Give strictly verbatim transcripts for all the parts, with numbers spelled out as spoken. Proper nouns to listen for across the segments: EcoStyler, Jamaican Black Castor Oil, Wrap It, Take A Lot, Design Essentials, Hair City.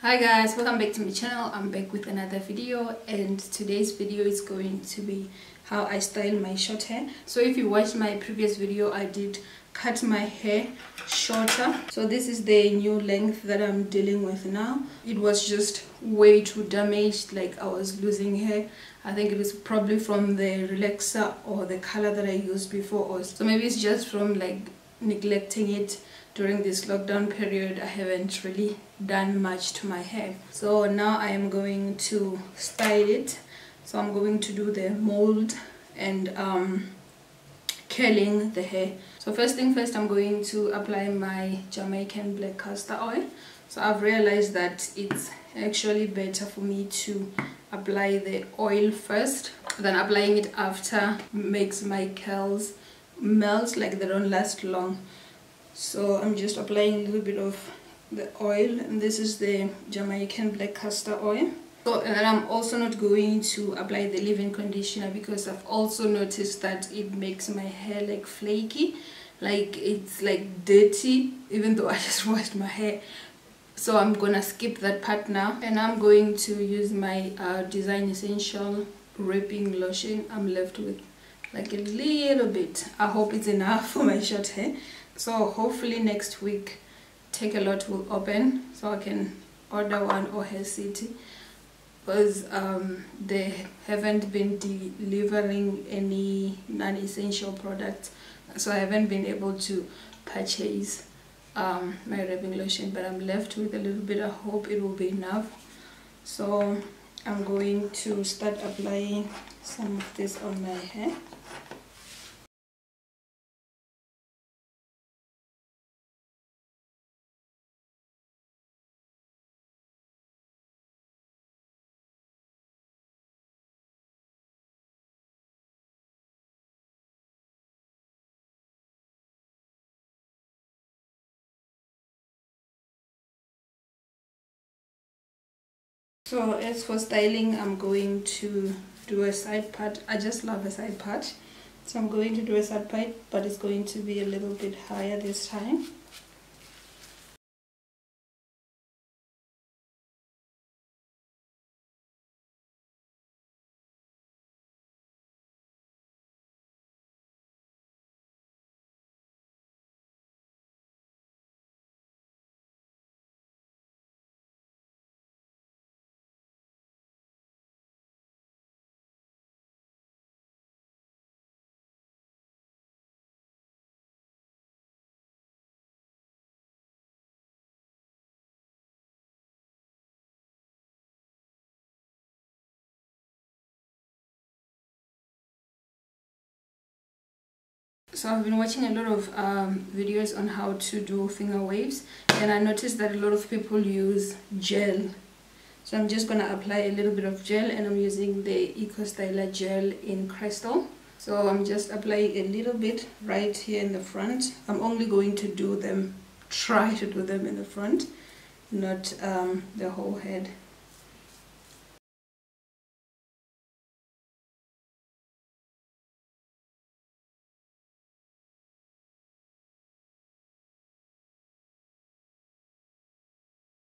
Hi guys, welcome back to my channel. I'm back with another video, and today's video is going to be how I style my short hair. So if you watched my previous video, I did cut my hair shorter. So this is the new length that I'm dealing with now. It was just way too damaged, like I was losing hair. I think it was probably from the relaxer or the color that I used before, or so maybe it's just from like neglecting it during this lockdown period. I haven't really done much to my hair, so now I am going to style it. So I'm going to do the mold and um, curling the hair. So first thing first, I'm going to apply my Jamaican Black Castor Oil. So I've realized that it's actually better for me to apply the oil first, then applying it after makes my curls melt, like they don't last long. So I'm just applying a little bit of the oil, and this is the Jamaican Black Castor Oil. So, and then I'm also not going to apply the leave-in conditioner, because I've also noticed that it makes my hair like flaky, like it's like dirty, even though I just washed my hair. So I'm gonna skip that part now, and I'm going to use my uh, Design Essential Wrapping Lotion. I'm left with like a little bit. I hope it's enough for my short hair. So hopefully next week Take A Lot will open, so I can order one, or Hair City, because um, they haven't been delivering any non-essential products, so I haven't been able to purchase um, my wrapping lotion, but I'm left with a little bit. I hope it will be enough. So I'm going to start applying some of this on my hair. So as for styling, I'm going to do a side part. I just love a side part. So I'm going to do a side part, but it's going to be a little bit higher this time. So I've been watching a lot of um, videos on how to do finger waves, and I noticed that a lot of people use gel. So I'm just going to apply a little bit of gel, and I'm using the EcoStyler gel in Crystal. So I'm just applying a little bit right here in the front. I'm only going to do them, try to do them in the front, not um, the whole head.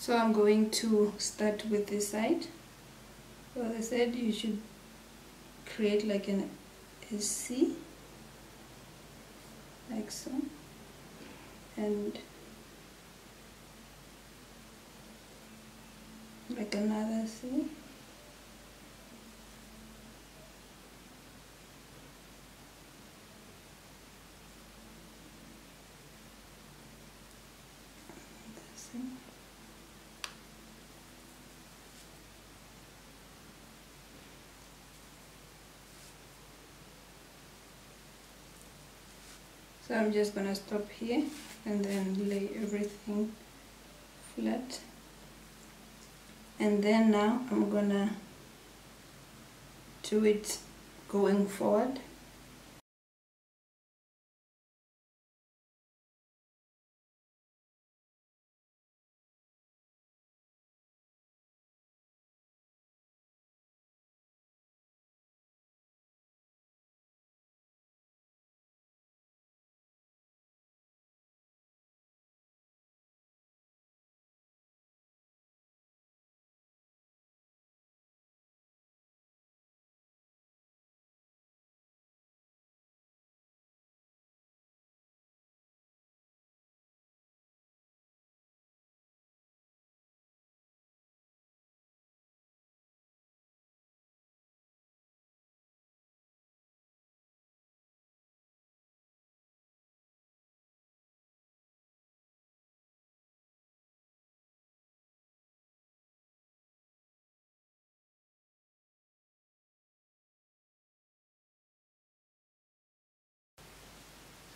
So I'm going to start with this side. So as I said, you should create like an S C, like so, and like another C. So I'm just gonna stop here and then lay everything flat, and then now I'm gonna do it going forward.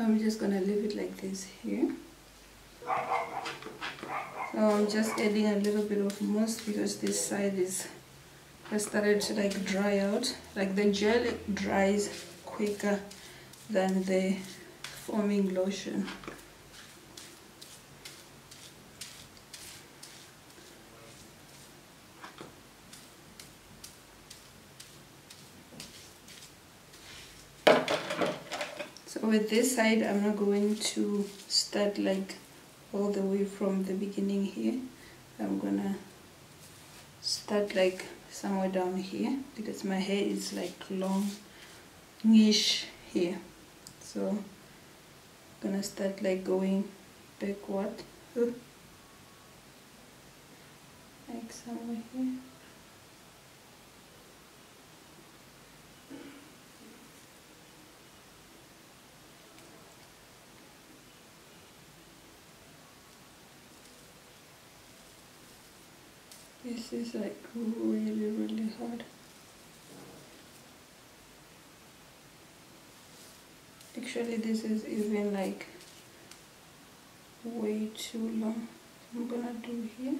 I'm just gonna leave it like this here. So I'm just adding a little bit of mousse because this side is has started to like dry out. Like the gel dries quicker than the foaming lotion. So with this side, I'm not going to start like all the way from the beginning here. I'm gonna start like somewhere down here because my hair is like longish here. So I'm gonna start like going backward, Ooh. like somewhere here. This is like really, really hard. Actually, this is even like way too long. I'm gonna do here.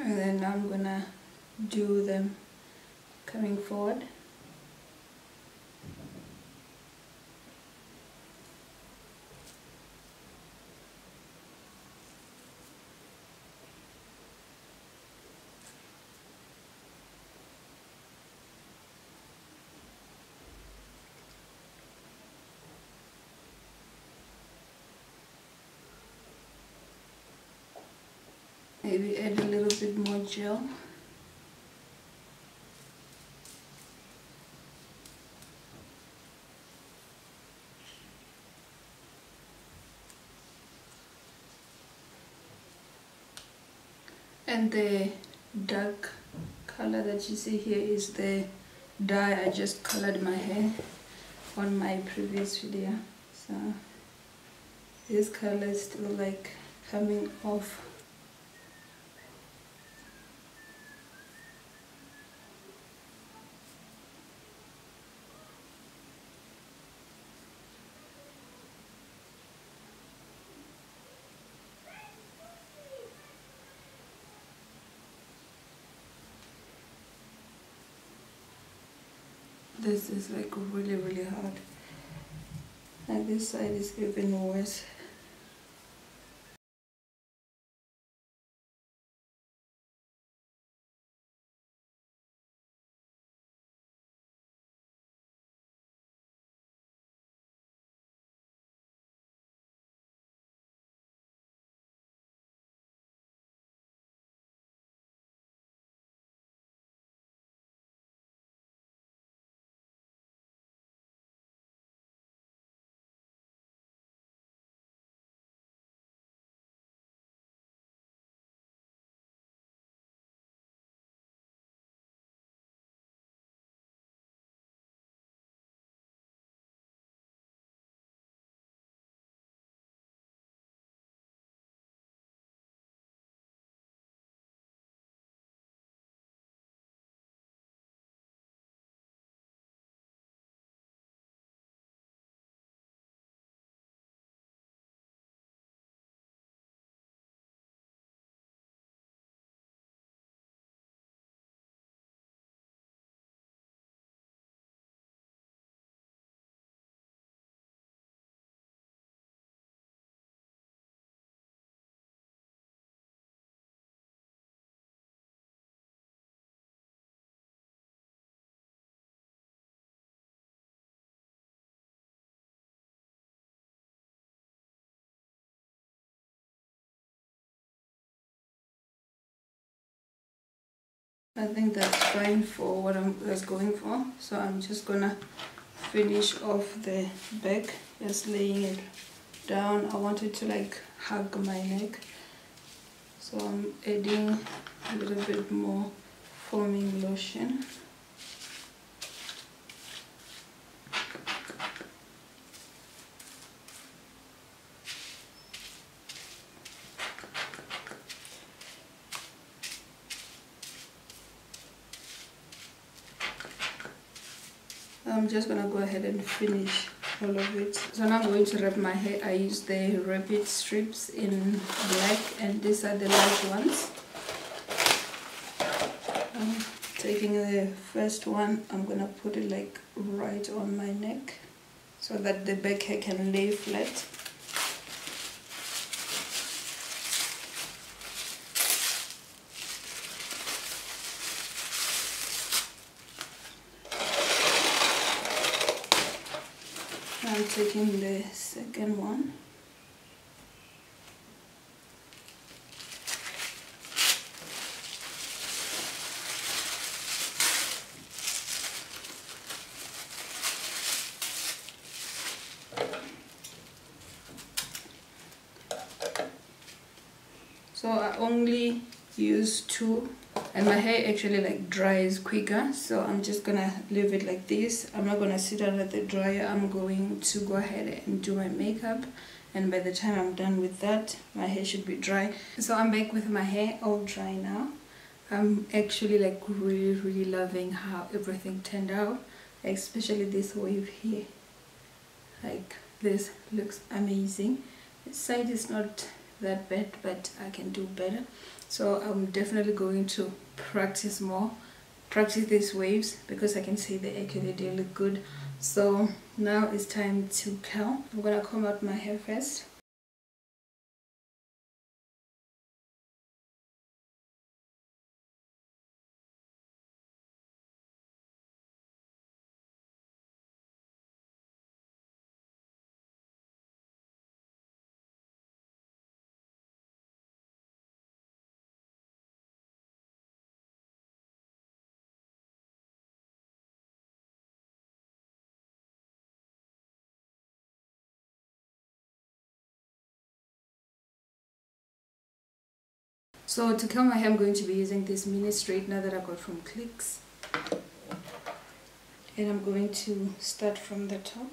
And then I'm gonna do them coming forward. Maybe add a little bit more gel. And the dark color that you see here is the dye I just colored my hair on my previous video. So this color is still like coming off. This is like really, really hard. And this side is even worse. I think that's fine for what I'm that's going for. So I'm just gonna finish off the back, just laying it down. I want it to like hug my neck, so I'm adding a little bit more foaming lotion. I'm just gonna go ahead and finish all of it. So now I'm going to wrap my hair. I use the Wrap It strips in black, and these are the large ones. I'm taking the first one. I'm gonna put it like right on my neck so that the back hair can lay flat. I'm taking the second one. So I only use two, and my hair actually like dries quicker, so I'm just gonna leave it like this. I'm not gonna sit under the dryer. I'm going to go ahead and do my makeup, and by the time I'm done with that, my hair should be dry. So I'm back with my hair all dry now. I'm actually like really really loving how everything turned out, especially this wave here. Like this looks amazing. This side is not that bad, but I can do better. So I'm definitely going to practice more, practice these waves, because I can see they actually do look good. So now it's time to curl. I'm gonna comb out my hair first. So to curl my hair, I'm going to be using this mini straightener that I got from Clicks, and I'm going to start from the top.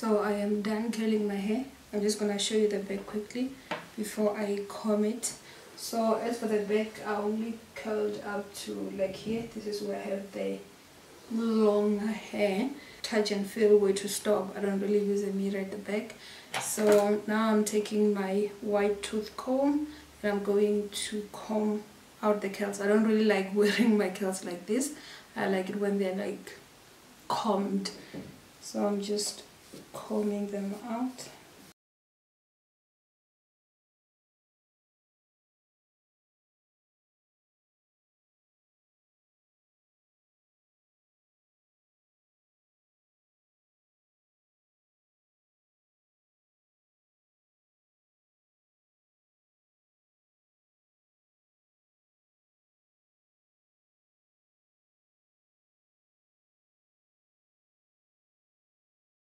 So I am done curling my hair. I'm just gonna show you the back quickly before I comb it. So as for the back, I only curled up to like here. This is where I have the long hair. Touch and feel where to stop. I don't really use a mirror at the back. So now I'm taking my white tooth comb and I'm going to comb out the curls. I don't really like wearing my curls like this. I like it when they're like combed. So I'm just combing them out.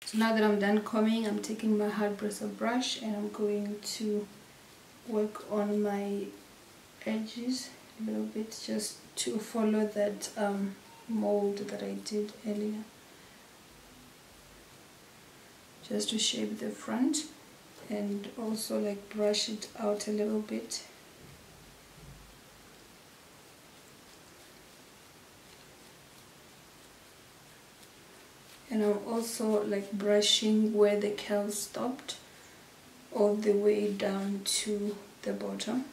So now that I'm done combing, I'm taking my hard bristle brush and I'm going to work on my edges a little bit just to follow that um, mold that I did earlier. Just to shape the front and also like brush it out a little bit. And I'm also like brushing where the curls stopped all the way down to the bottom.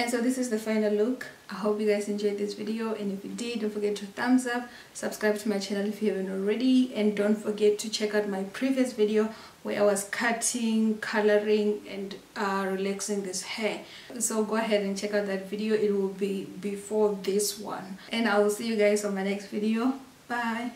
And so this is the final look. I hope you guys enjoyed this video, and if you did, don't forget to thumbs up, subscribe to my channel if you haven't already, and don't forget to check out my previous video where I was cutting, coloring and uh, relaxing this hair. So go ahead and check out that video, it will be before this one. And I will see you guys on my next video. Bye!